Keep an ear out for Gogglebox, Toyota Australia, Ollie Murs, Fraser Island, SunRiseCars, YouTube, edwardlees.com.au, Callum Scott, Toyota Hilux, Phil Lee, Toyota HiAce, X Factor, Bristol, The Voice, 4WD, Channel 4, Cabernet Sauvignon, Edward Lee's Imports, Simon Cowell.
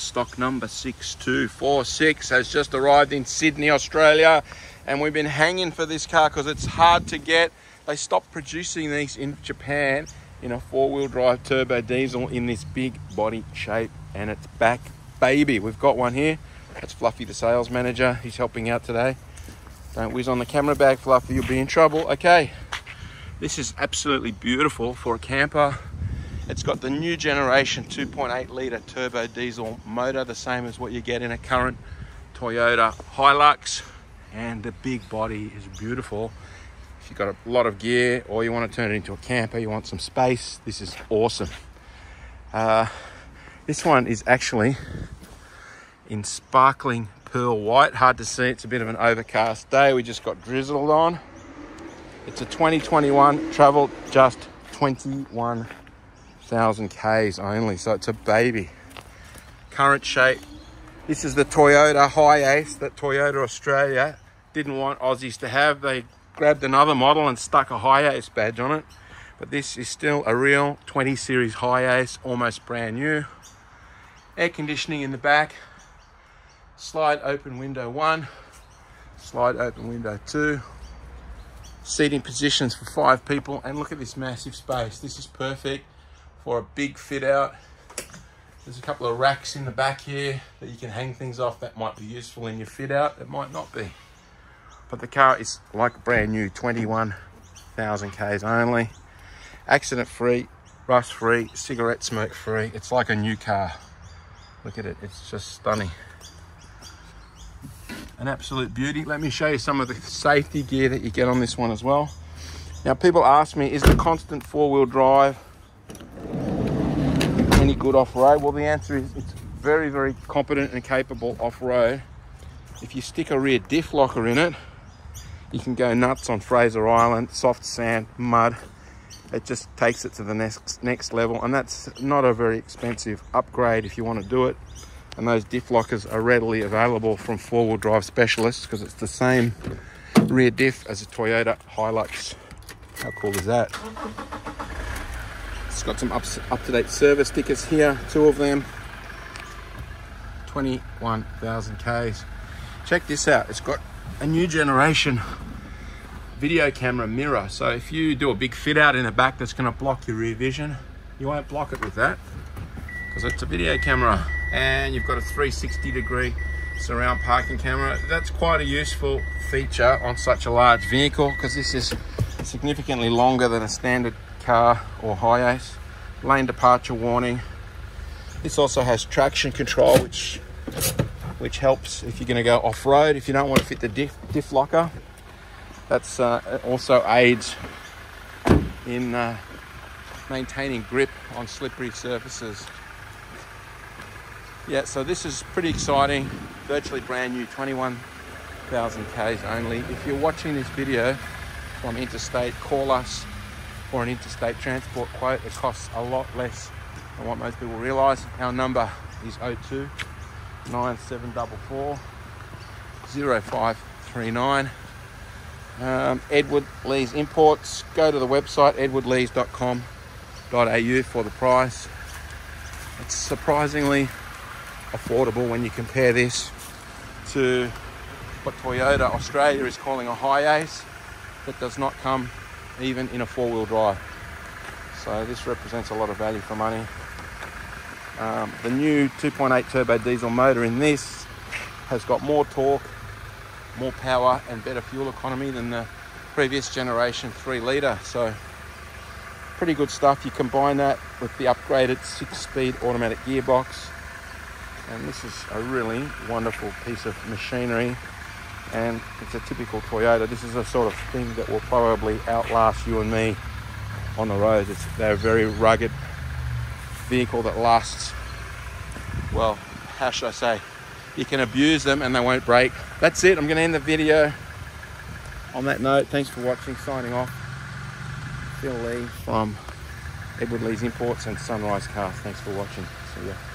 Stock number 6246 has just arrived in Sydney, Australia, and we've been hanging for this car because it's hard to get. They stopped producing these in Japan in a four-wheel drive turbo diesel in this big body shape, and it's back, baby. We've got one here. That's Fluffy, the sales manager. He's helping out today. Don't whiz on the camera bag, Fluffy, you'll be in trouble. Okay, this is absolutely beautiful for a camper. It's got the new generation 2.8 litre turbo diesel motor, the same as what you get in a current Toyota Hilux, and the big body is beautiful. If you've got a lot of gear or you want to turn it into a camper, you want some space, this is awesome. This one is actually in sparkling pearl white, hard to see, it's a bit of an overcast day, we just got drizzled on. It's a 2021, travelled just 21,000 Ks only, so it's a baby. Current shape, this is the Toyota HiAce that Toyota Australia didn't want Aussies to have. They grabbed another model and stuck a HiAce badge on it, but this is still a real 20 series HiAce, almost brand new. Air conditioning in the back, slide open window 1, slide open window 2, seating positions for 5 people, and look at this massive space. This is perfect for a big fit out. There's a couple of racks in the back here that you can hang things off. That might be useful in your fit out, it might not be. But the car is like brand new, 21,000 Ks only. Accident free, rust free, cigarette smoke free. It's like a new car. Look at it, it's just stunning. An absolute beauty. Let me show you some of the safety gear that you get on this one as well. Now people ask me, is the constant four-wheel drive any good off-road? Well, the answer is it's very, very competent and capable off-road. If you stick a rear diff locker in it, you can go nuts on Fraser Island, soft sand, mud. It just takes it to the next level, and that's not a very expensive upgrade if you want to do it. And those diff lockers are readily available from four-wheel drive specialists because it's the same rear diff as a Toyota Hilux. How cool is that? It's got some up-to-date service stickers here, 2 of them, 21,000 Ks. Check this out, it's got a new generation video camera mirror. So if you do a big fit out in the back that's gonna block your rear vision, you won't block it with that because it's a video camera. And you've got a 360-degree surround parking camera. That's quite a useful feature on such a large vehicle because this is significantly longer than a standard car or HiAce. Lane departure warning. This also has traction control, which helps if you're going to go off-road, if you don't want to fit the diff locker. That's also aids in maintaining grip on slippery surfaces. Yeah, so this is pretty exciting, virtually brand new, 21,000 Ks only. If you're watching this video from interstate, call us for an interstate transport quote. It costs a lot less than what most people realise. Our number is 02 9744 0539. Edward Lee's Imports. Go to the website edwardlees.com.au for the price. It's surprisingly affordable when you compare this to what Toyota Australia is calling a HiAce that does not come even in a four-wheel drive. So this represents a lot of value for money. The new 2.8 turbo diesel motor in this has got more torque, more power, and better fuel economy than the previous generation 3 litre. So pretty good stuff. You combine that with the upgraded 6-speed automatic gearbox, and this is a really wonderful piece of machinery. And it's a typical Toyota. This is a sort of thing that will probably outlast you and me on the road. They're a very rugged vehicle that lasts, well, how should I say? You can abuse them and they won't break. That's it, I'm gonna end the video on that note. Thanks for watching, signing off. Phil Lee from Edward Lee's Imports and SunRiseCars. Thanks for watching, see ya.